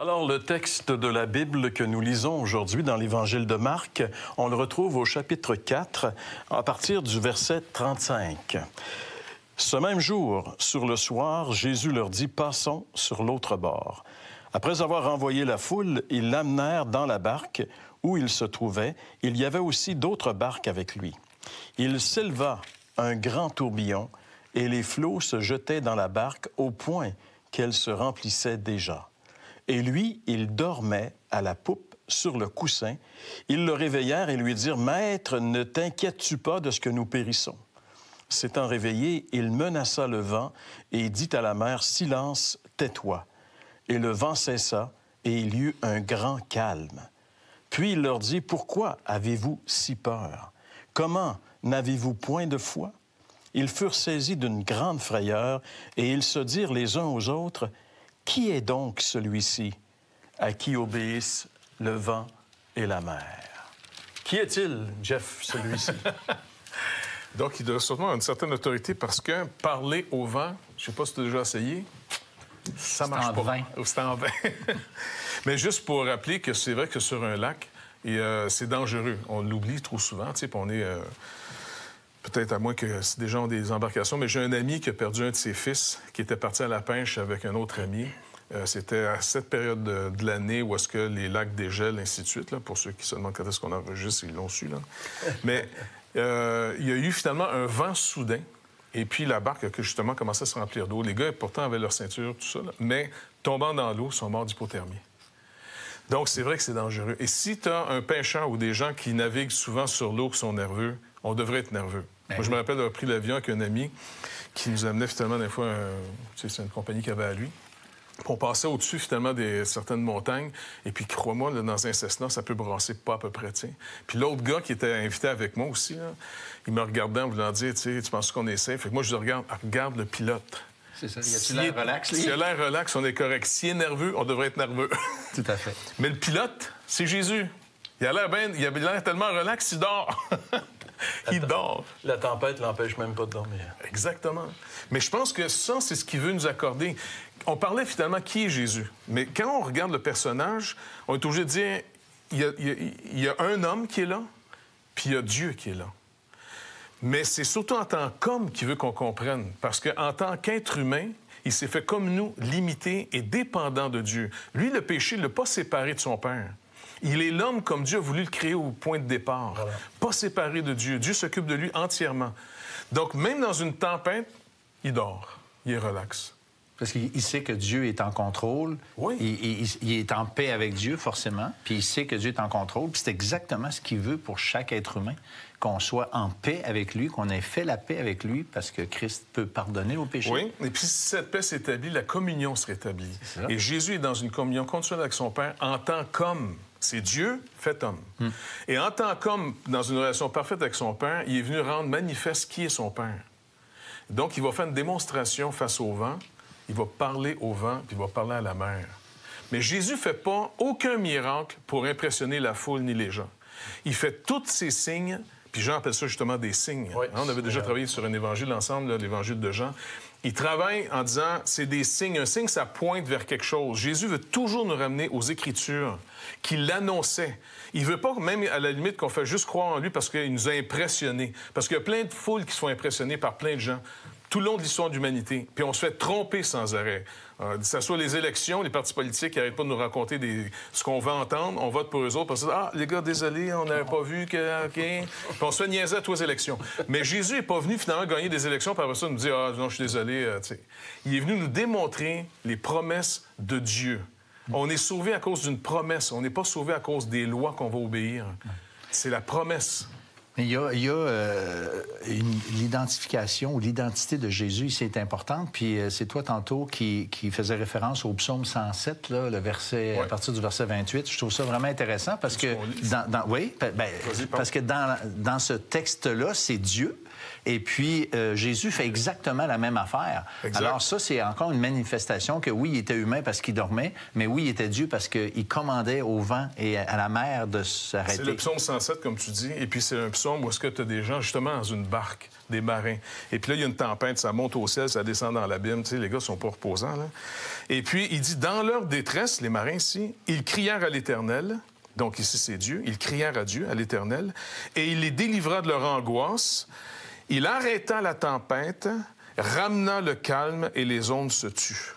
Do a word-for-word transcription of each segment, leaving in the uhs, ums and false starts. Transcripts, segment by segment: Alors, le texte de la Bible que nous lisons aujourd'hui dans l'Évangile de Marc, on le retrouve au chapitre quatre, à partir du verset trente-cinq. « Ce même jour, sur le soir, Jésus leur dit, « Passons sur l'autre bord. » Après avoir envoyé la foule, ils l'amenèrent dans la barque où il se trouvait. Il y avait aussi d'autres barques avec lui. Il s'éleva un grand tourbillon, et les flots se jetaient dans la barque au point qu'elle se remplissait déjà. Et lui, il dormait à la poupe sur le coussin. Ils le réveillèrent et lui dirent, « Maître, ne t'inquiètes-tu pas de ce que nous périssons? » S'étant réveillé, il menaça le vent et dit à la mer, « Silence, tais-toi. » Et le vent cessa et il y eut un grand calme. Puis il leur dit, « Pourquoi avez-vous si peur? Comment n'avez-vous point de foi? » Ils furent saisis d'une grande frayeur et ils se dirent les uns aux autres, « Qui est donc celui-ci à qui obéissent le vent et la mer? » Qui est-il, Jeff, celui-ci? Donc, il doit sûrement une certaine autorité parce que parler au vent, je ne sais pas si tu as déjà essayé, ça marche pas. C'est en vain. Mais juste pour rappeler que c'est vrai que sur un lac, euh, c'est dangereux. On l'oublie trop souvent, tu sais, puis on est... Euh... Peut-être à moins que si des gens ont des embarcations, mais j'ai un ami qui a perdu un de ses fils qui était parti à la pêche avec un autre ami. Euh, C'était à cette période de, de l'année où est-ce que les lacs dégèlent, ainsi de suite. Là, pour ceux qui se demandent quand est-ce qu'on enregistre, ils l'ont su. Là. Mais euh, il y a eu finalement un vent soudain et puis la barque a justement commencé à se remplir d'eau. Les gars, pourtant, avaient leur ceinture, tout ça, là, mais tombant dans l'eau, sont morts d'hypothermie. Donc, c'est vrai que c'est dangereux. Et si tu as un pêcheur ou des gens qui naviguent souvent sur l'eau, qui sont nerveux, on devrait être nerveux. Ben Moi, oui. Je me rappelle d'avoir pris l'avion avec un ami qui nous amenait finalement des fois, un... c'est une compagnie qu'il avait à lui. On passait au-dessus finalement des certaines montagnes. Et puis, crois-moi, dans un Cessna, ça peut brasser pas à peu près. T'sais. Puis l'autre gars qui était invité avec moi aussi, là, il me regardait en voulant dire, tu penses qu'on est safe? Fait que moi, je lui regarde, regarde le pilote. C'est ça. Y a-tu l'air relax? Si il y a l'air relax, on est correct. S'il est nerveux, on devrait être nerveux. Tout à fait. Mais le pilote, c'est Jésus. Il a l'air ben, il a l'air tellement relax, il dort. Il dort. La tempête l'empêche même pas de dormir. Exactement. Mais je pense que ça, c'est ce qu'il veut nous accorder. On parlait finalement qui est Jésus. Mais quand on regarde le personnage, on est obligé de dire, il y a, il y a, il y a un homme qui est là, puis il y a Dieu qui est là. Mais c'est surtout en tant qu'homme qu'il veut qu'on comprenne. Parce qu'en tant qu'être humain, il s'est fait comme nous, limité et dépendant de Dieu. Lui, le péché ne l'a pas séparé de son Père. Il est l'homme comme Dieu a voulu le créer au point de départ. Voilà. Pas séparé de Dieu. Dieu s'occupe de lui entièrement. Donc, même dans une tempête, il dort. Il est relax. Parce qu'il sait que Dieu est en contrôle. Oui. Il, il, il est en paix avec Dieu, forcément. Puis il sait que Dieu est en contrôle. Puis c'est exactement ce qu'il veut pour chaque être humain. Qu'on soit en paix avec lui, qu'on ait fait la paix avec lui, parce que Christ peut pardonner aux péchés. Oui, et puis si cette paix s'établit, la communion se rétablit. Et Jésus est dans une communion continuelle avec son Père en tant qu'homme. C'est Dieu fait homme. Hum. Et en tant qu'homme, dans une relation parfaite avec son Père, il est venu rendre manifeste qui est son Père. Donc, il va faire une démonstration face au vent, il va parler au vent, puis il va parler à la mer. Mais Jésus ne fait pas aucun miracle pour impressionner la foule ni les gens. Il fait tous ces signes, puis Jean appelle ça justement des signes. Oui, hein? On avait déjà travaillé sur un évangile ensemble, l'évangile de Jean. Il travaille en disant, c'est des signes. Un signe, ça pointe vers quelque chose. Jésus veut toujours nous ramener aux Écritures qu'il annonçait. Il ne veut pas, même à la limite, qu'on fait juste croire en lui parce qu'il nous a impressionnés. Parce qu'il y a plein de foules qui se font impressionner par plein de gens tout le long de l'histoire de l'humanité. Puis on se fait tromper sans arrêt. Euh, que ce soit les élections, les partis politiques qui n'arrêtent pas de nous raconter des... ce qu'on veut entendre, on vote pour eux autres parce que, ah, les gars, désolé, on n'avait pas vu que... OK. Puis on se fait niaiser à trois élections. Mais Jésus n'est pas venu finalement gagner des élections par ça nous dire, ah, non, je suis désolé. Euh, Il est venu nous démontrer les promesses de Dieu. On est sauvé à cause d'une promesse. On n'est pas sauvé à cause des lois qu'on va obéir. C'est la promesse. Il y a, il y a euh, l'identification ou l'identité de Jésus, c'est important. Puis euh, c'est toi tantôt qui, qui faisais référence au psaume cent sept, là, le verset, ouais. à partir du verset vingt-huit. Je trouve ça vraiment intéressant parce que dans, dans, oui, ben, parce que dans, dans ce texte-là, c'est Dieu. Et puis, euh, Jésus fait exactement la même affaire. Exact. Alors ça, c'est encore une manifestation que oui, il était humain parce qu'il dormait, mais oui, il était Dieu parce qu'il commandait au vent et à la mer de s'arrêter. C'est le psaume cent sept, comme tu dis, et puis c'est un psaume psaume où est-ce que tu as des gens justement dans une barque, des marins. Et puis là, il y a une tempête, ça monte au ciel, ça descend dans l'abîme. Tu sais, les gars sont pas reposants, là. Et puis, il dit, dans leur détresse, les marins ici, ils crièrent à l'Éternel. Donc ici, c'est Dieu. Ils crièrent à Dieu, à l'Éternel. Et il les délivra de leur angoisse. Il arrêta la tempête, ramena le calme et les ondes se tuent.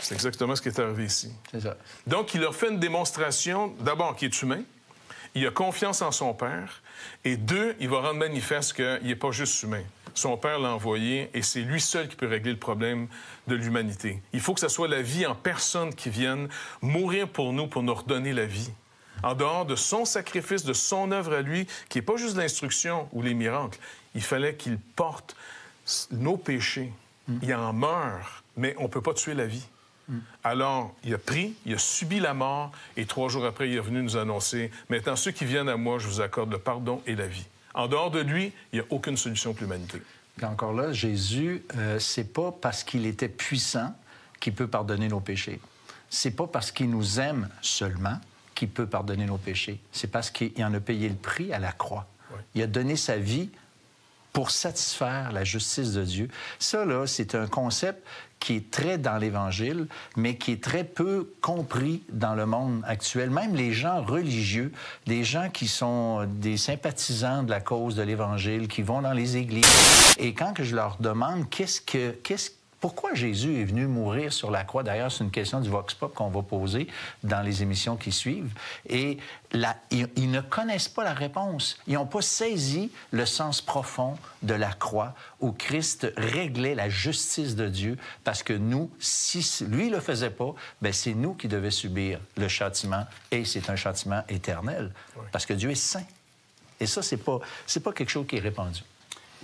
C'est exactement ce qui est arrivé ici. C'est ça. Donc, il leur fait une démonstration, d'abord, qu'il est humain. Il a confiance en son Père. Et deux, il va rendre manifeste qu'il n'est pas juste humain. Son Père l'a envoyé et c'est lui seul qui peut régler le problème de l'humanité. Il faut que ce soit la vie en personne qui vienne mourir pour nous, pour nous redonner la vie. En dehors de son sacrifice, de son œuvre à lui, qui n'est pas juste l'instruction ou les miracles, il fallait qu'il porte nos péchés. Mm. Il en meurt, mais on ne peut pas tuer la vie. Mm. Alors, il a pris, il a subi la mort, et trois jours après, il est venu nous annoncer « Maintenant, ceux qui viennent à moi, je vous accorde le pardon et la vie. » En dehors de lui, il n'y a aucune solution pour l'humanité. Puis encore là, Jésus, euh, c'est pas parce qu'il était puissant qu'il peut pardonner nos péchés. C'est pas parce qu'il nous aime seulement qu'il peut pardonner nos péchés. C'est parce qu'il en a payé le prix à la croix. Oui. Il a donné sa vie pour satisfaire la justice de Dieu. Ça, là, c'est un concept qui est très dans l'Évangile, mais qui est très peu compris dans le monde actuel. Même les gens religieux, des gens qui sont des sympathisants de la cause de l'Évangile, qui vont dans les églises. Et quand je leur demande qu'est-ce que, qu'est-ce, pourquoi Jésus est venu mourir sur la croix, d'ailleurs, c'est une question du Vox Pop qu'on va poser dans les émissions qui suivent, et la, ils, ils ne connaissent pas la réponse. Ils n'ont pas saisi le sens profond de la croix où Christ réglait la justice de Dieu parce que nous, si lui ne le faisait pas, bien, c'est nous qui devions subir le châtiment, et c'est un châtiment éternel, oui. Parce que Dieu est saint. Et ça, c'est pas, c'est pas quelque chose qui est répandu.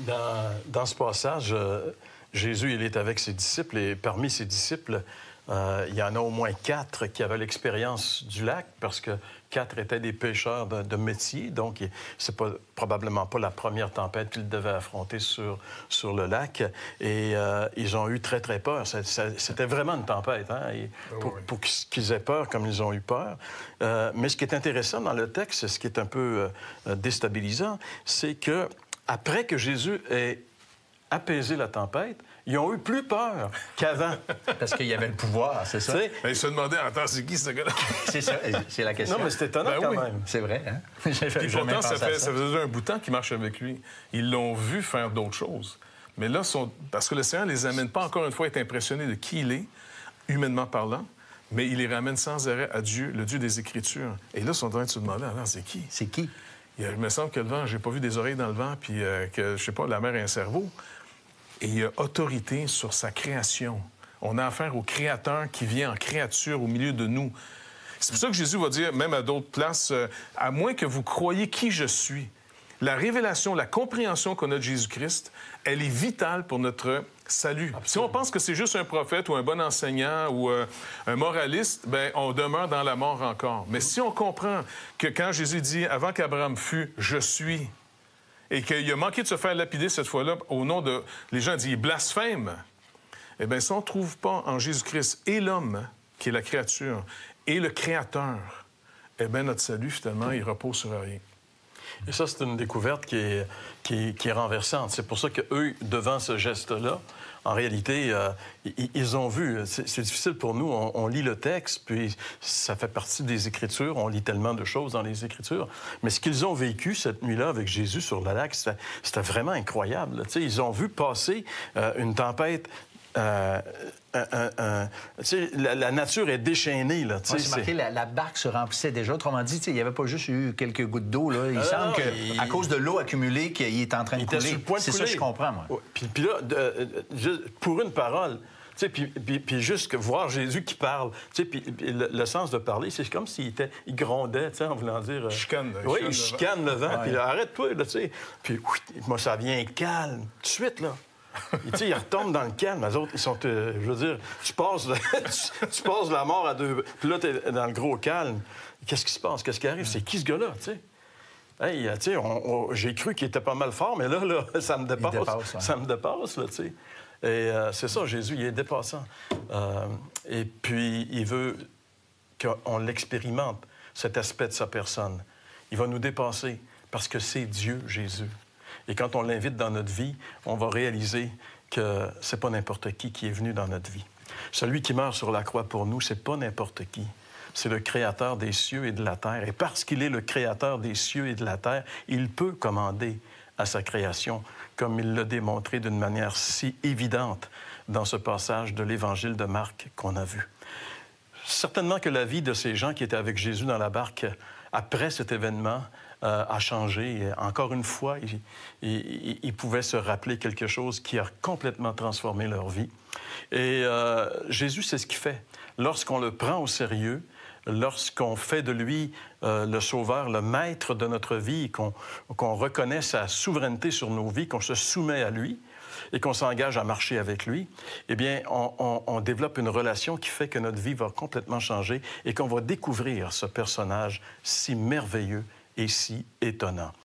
Dans, dans ce passage... Euh... Jésus, il est avec ses disciples, et parmi ses disciples, euh, il y en a au moins quatre qui avaient l'expérience du lac, parce que quatre étaient des pêcheurs de, de métier, donc c'est pas, probablement pas la première tempête qu'ils devaient affronter sur, sur le lac, et euh, ils ont eu très, très peur. Ça, ça, c'était vraiment une tempête, hein, et pour, pour qu'ils aient peur comme ils ont eu peur. Euh, mais ce qui est intéressant dans le texte, ce qui est un peu euh, déstabilisant, c'est que après que Jésus ait apaiser la tempête, ils ont eu plus peur qu'avant. Parce qu'il y avait le pouvoir, c'est ça? T'sais... Ils se demandaient, attends, c'est qui ce gars-là? C'est ça, c'est la question. Non, mais c'est étonnant ben quand oui. même. C'est vrai, hein? Et pourtant, ça, fait, ça. ça faisait un bout de temps qu'ils marchent avec lui. Ils l'ont vu faire d'autres choses. Mais là, sont... parce que le Seigneur ne les amène pas encore une fois à être impressionnés de qui il est, humainement parlant, mais il les ramène sans arrêt à Dieu, le Dieu des Écritures. Et là, ils sont en train de se demander, alors, c'est qui? C'est qui? Il me semble que le vent, j'ai pas vu des oreilles dans le vent, puis euh, que, je sais pas, la mer a un cerveau. Et il y a autorité sur sa création. On a affaire au Créateur qui vient en créature au milieu de nous. C'est pour ça que Jésus va dire, même à d'autres places, euh, « À moins que vous croyiez qui je suis », la révélation, la compréhension qu'on a de Jésus-Christ, elle est vitale pour notre salut. Absolument. Si on pense que c'est juste un prophète ou un bon enseignant ou euh, un moraliste, ben on demeure dans la mort encore. Mais si on comprend que quand Jésus dit « Avant qu'Abraham fût, je suis », et qu'il a manqué de se faire lapider cette fois-là au nom de... Les gens disent « blasphème ». Eh bien, si on ne trouve pas en Jésus-Christ et l'homme, qui est la créature, et le Créateur, eh bien, notre salut, finalement, il repose sur rien. Et ça, c'est une découverte qui est, qui, qui est renversante. C'est pour ça qu'eux, devant ce geste-là, en réalité, euh, ils, ils ont vu. C'est, c'est difficile pour nous. On, on lit le texte, puis ça fait partie des Écritures. On lit tellement de choses dans les Écritures. Mais ce qu'ils ont vécu cette nuit-là avec Jésus sur le lac, c'était, c'était vraiment incroyable. Tu sais, ils ont vu passer euh, une tempête... Euh, un, un, un, la, la nature est déchaînée. Là, ouais, c'est marqué, la, la barque se remplissait déjà. Autrement dit, il n'y avait pas juste eu quelques gouttes d'eau. Là. Il ah, semble qu'à il... cause de l'eau accumulée, qu'il est en train de couler. C'est couler. Ça que je comprends, moi. Ouais. Puis, puis là, euh, juste pour une parole... Puis, puis, puis juste voir Jésus qui parle. Puis, puis le, le sens de parler, c'est comme s'il était, il grondait, en voulant dire... Euh... Chicane, là, oui, il chicane le vent. vent ah, puis là, arrête-toi, là, tu sais. Puis oui, moi, ça vient calme, tout de suite, là. Et tu sais, ils retombent dans le calme. Les autres, ils sont... Euh, je veux dire, tu passes, tu, tu passes la mort à deux... Puis là, t'es dans le gros calme. Qu'est-ce qui se passe? Qu'est-ce qui arrive? C'est qui, ce gars-là, tu sais? Hey, tu sais, on, on, j'ai cru qu'il était pas mal fort, mais là, là ça me dépasse. dépasse ouais. Ça me dépasse, là, tu sais. Et euh, c'est ça, Jésus, il est dépassant. Euh, et puis, il veut qu'on l'expérimente, cet aspect de sa personne. Il va nous dépasser. parce que c'est Dieu, Jésus. Et quand on l'invite dans notre vie, on va réaliser que ce n'est pas n'importe qui qui est venu dans notre vie. Celui qui meurt sur la croix pour nous, ce n'est pas n'importe qui. C'est le Créateur des cieux et de la terre. Et parce qu'il est le Créateur des cieux et de la terre, il peut commander à sa création, comme il l'a démontré d'une manière si évidente dans ce passage de l'Évangile de Marc qu'on a vu. Certainement que la vie de ces gens qui étaient avec Jésus dans la barque après cet événement euh, a changé. Encore une fois, ils, ils, ils pouvaient se rappeler quelque chose qui a complètement transformé leur vie. Et euh, Jésus, c'est ce qu'il fait. Lorsqu'on le prend au sérieux, lorsqu'on fait de lui euh, le sauveur, le maître de notre vie, qu'on qu'on reconnaît sa souveraineté sur nos vies, qu'on se soumet à lui et qu'on s'engage à marcher avec lui, eh bien, on, on, on développe une relation qui fait que notre vie va complètement changer et qu'on va découvrir ce personnage si merveilleux et si étonnant.